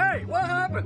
Hey, what happened?